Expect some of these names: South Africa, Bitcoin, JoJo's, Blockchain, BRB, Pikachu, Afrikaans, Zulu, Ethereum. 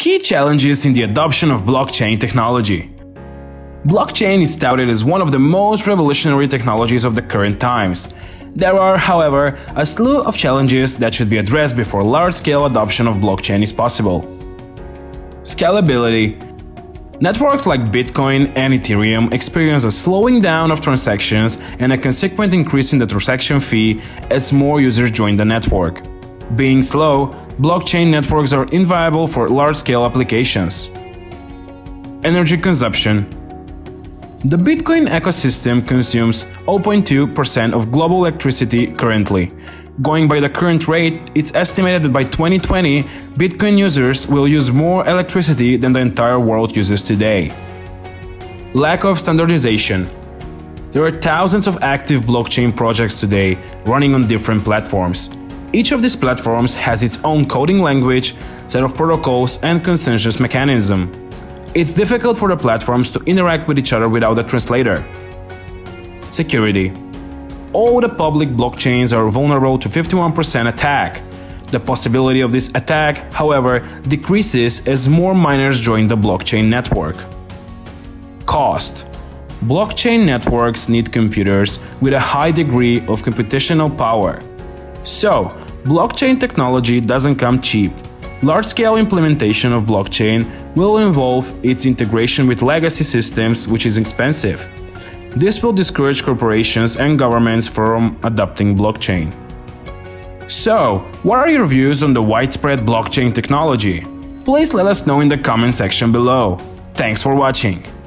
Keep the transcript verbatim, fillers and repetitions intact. Key challenges in the adoption of blockchain technology. Blockchain is touted as one of the most revolutionary technologies of the current times. There are, however, a slew of challenges that should be addressed before large-scale adoption of blockchain is possible. Scalability. Networks like Bitcoin and Ethereum experience a slowing down of transactions and a consequent increase in the transaction fee as more users join the network. Being slow, blockchain networks are inviable for large-scale applications. Energy consumption. The Bitcoin ecosystem consumes zero point two percent of global electricity currently. Going by the current rate, it's estimated that by twenty twenty, Bitcoin users will use more electricity than the entire world uses today. Lack of standardization. There are thousands of active blockchain projects today running on different platforms. Each of these platforms has its own coding language, set of protocols, and consensus mechanism. It's difficult for the platforms to interact with each other without a translator. Security. All the public blockchains are vulnerable to fifty-one percent attack. The possibility of this attack, however, decreases as more miners join the blockchain network. Cost. Blockchain networks need computers with a high degree of computational power. So, blockchain technology doesn't come cheap. Large-scale implementation of blockchain will involve its integration with legacy systems, which is expensive. This will discourage corporations and governments from adopting blockchain. So, what are your views on the widespread blockchain technology? Please let us know in the comment section below. Thanks for watching.